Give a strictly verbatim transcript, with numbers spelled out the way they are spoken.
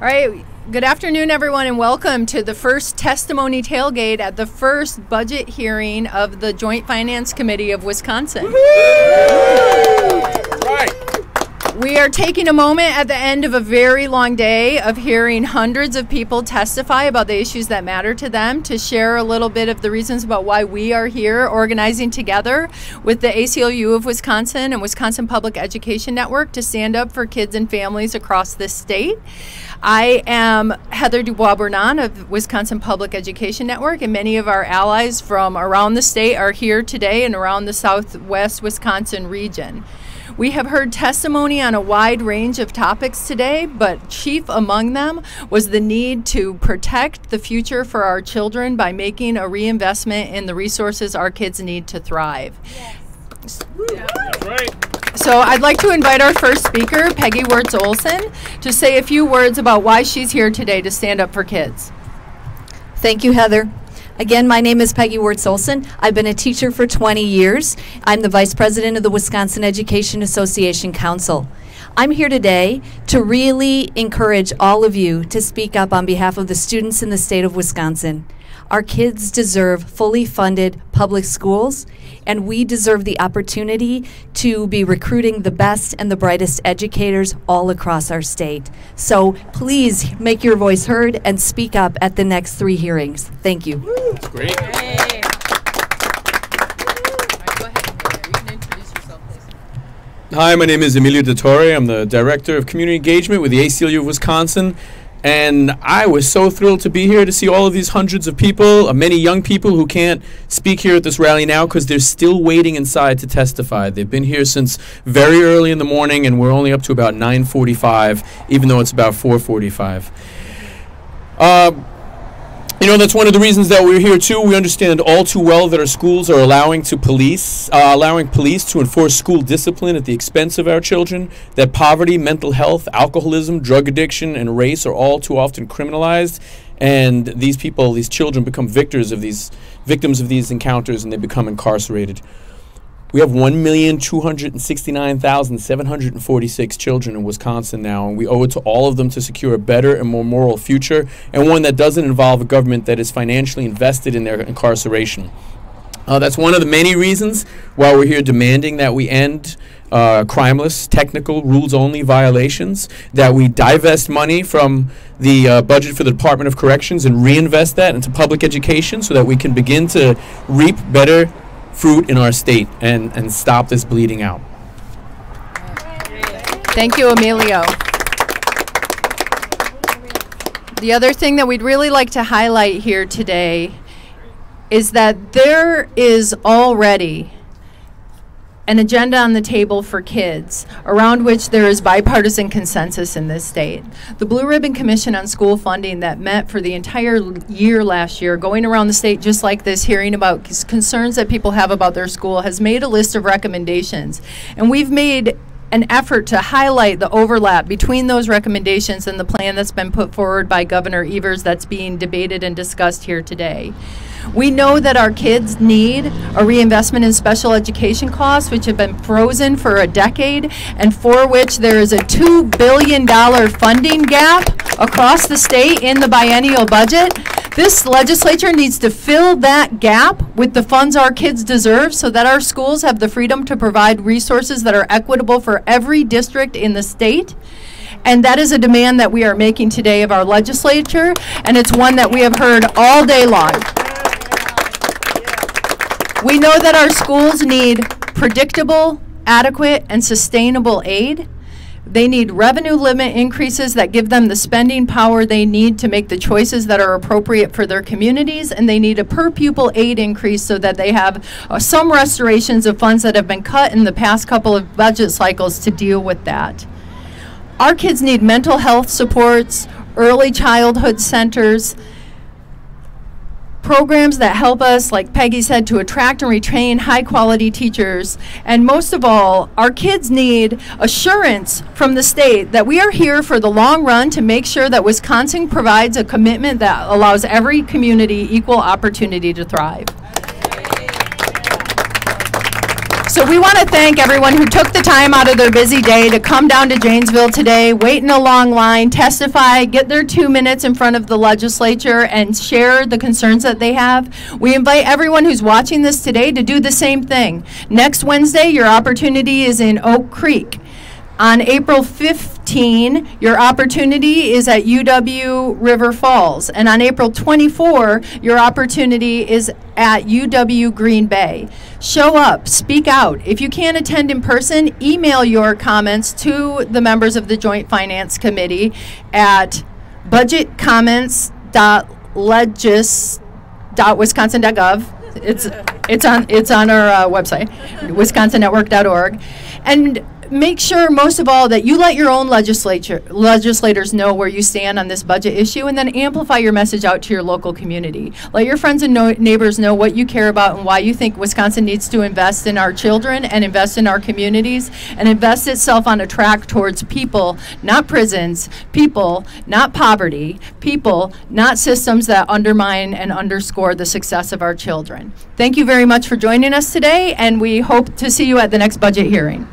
All right, good afternoon, everyone, and welcome to the first testimony tailgate at the first budget hearing of the Joint Finance Committee of Wisconsin. Right. We are taking a moment at the end of a very long day of hearing hundreds of people testify about the issues that matter to them to share a little bit of the reasons about why we are here organizing together with the A C L U of Wisconsin and Wisconsin Public Education Network to stand up for kids and families across this state. I am Heather Dubois Bernan of Wisconsin Public Education Network, and many of our allies from around the state are here today and around the southwest Wisconsin region. We have heard testimony on a wide range of topics today, but chief among them was the need to protect the future for our children by making a reinvestment in the resources our kids need to thrive. Yes. Yeah. That's right. So I'd like to invite our first speaker, Peggy Wirtz-Olson, to say a few words about why she's here today to stand up for kids. Thank you, Heather. Again, my name is Peggy Wirtz-Olson. I've been a teacher for twenty years. I'm the Vice President of the Wisconsin Education Association Council. I'm here today to really encourage all of you to speak up on behalf of the students in the state of Wisconsin. Our kids deserve fully funded public schools, and we deserve the opportunity to be recruiting the best and the brightest educators all across our state. So please make your voice heard and speak up at the next three hearings. Thank you. That's great. Hey. Hi, my name is Emilio De Torre. I'm the Director of Community Engagement with the A C L U of Wisconsin. And I was so thrilled to be here to see all of these hundreds of people, uh, many young people who can't speak here at this rally now because they're still waiting inside to testify. They've been here since very early in the morning, and we're only up to about nine forty-five, even though it's about four forty-five. Uh, You know, that's one of the reasons that we're here, too. We understand all too well that our schools are allowing to police, uh, allowing police to enforce school discipline at the expense of our children, that poverty, mental health, alcoholism, drug addiction, and race are all too often criminalized. And these people, these children, become victors of these, victims of these encounters, and they become incarcerated. We have one million two hundred sixty-nine thousand seven hundred forty-six children in Wisconsin now, and we owe it to all of them to secure a better and more moral future, and one that doesn't involve a government that is financially invested in their incarceration. Uh, that's one of the many reasons why we're here demanding that we end uh, crimeless, technical, rules-only violations, that we divest money from the uh, budget for the Department of Corrections and reinvest that into public education so that we can begin to reap better fruit in our state and, and stop this bleeding out. Thank you, Emilio. The other thing that we'd really like to highlight here today is that there is already an agenda on the table for kids around which there is bipartisan consensus in this state. The Blue Ribbon Commission on School Funding that met for the entire year last year, going around the state just like this, hearing about concerns that people have about their school, has made a list of recommendations. And we've made an effort to highlight the overlap between those recommendations and the plan that's been put forward by Governor Evers that's being debated and discussed here today. We know that our kids need a reinvestment in special education costs, which have been frozen for a decade, and for which there is a two billion dollar funding gap across the state in the biennial budget. This legislature needs to fill that gap with the funds our kids deserve so that our schools have the freedom to provide resources that are equitable for every district in the state. And that is a demand that we are making today of our legislature, and it's one that we have heard all day long. We know that our schools need predictable, adequate, and sustainable aid. They need revenue limit increases that give them the spending power they need to make the choices that are appropriate for their communities, and they need a per pupil aid increase so that they have uh, some restorations of funds that have been cut in the past couple of budget cycles to deal with that. Our kids need mental health supports, early childhood centers, programs that help us, like Peggy said, to attract and retain high-quality teachers. And most of all, our kids need assurance from the state that we are here for the long run to make sure that Wisconsin provides a commitment that allows every community equal opportunity to thrive. So we want to thank everyone who took the time out of their busy day to come down to Janesville today, wait in a long line, testify, get their two minutes in front of the legislature, and share the concerns that they have. We invite everyone who's watching this today to do the same thing. Next Wednesday, your opportunity is in Oak Creek. On April fifteenth, your opportunity is at U W River Falls. And on April twenty-fourth, your opportunity is at U W Green Bay. Show up, speak out. If you can't attend in person, email your comments to the members of the Joint Finance Committee at budgetcomments dot legis dot wisconsin dot gov. It's, it's, on, it's on our uh, website, wisconsin network dot org. And make sure, most of all, that you let your own legislature, legislators know where you stand on this budget issue, and then amplify your message out to your local community. Let your friends and no neighbors know what you care about and why you think Wisconsin needs to invest in our children and invest in our communities and invest itself on a track towards people, not prisons, people, not poverty, people, not systems that undermine and underscore the success of our children. Thank you very much for joining us today, and we hope to see you at the next budget hearing.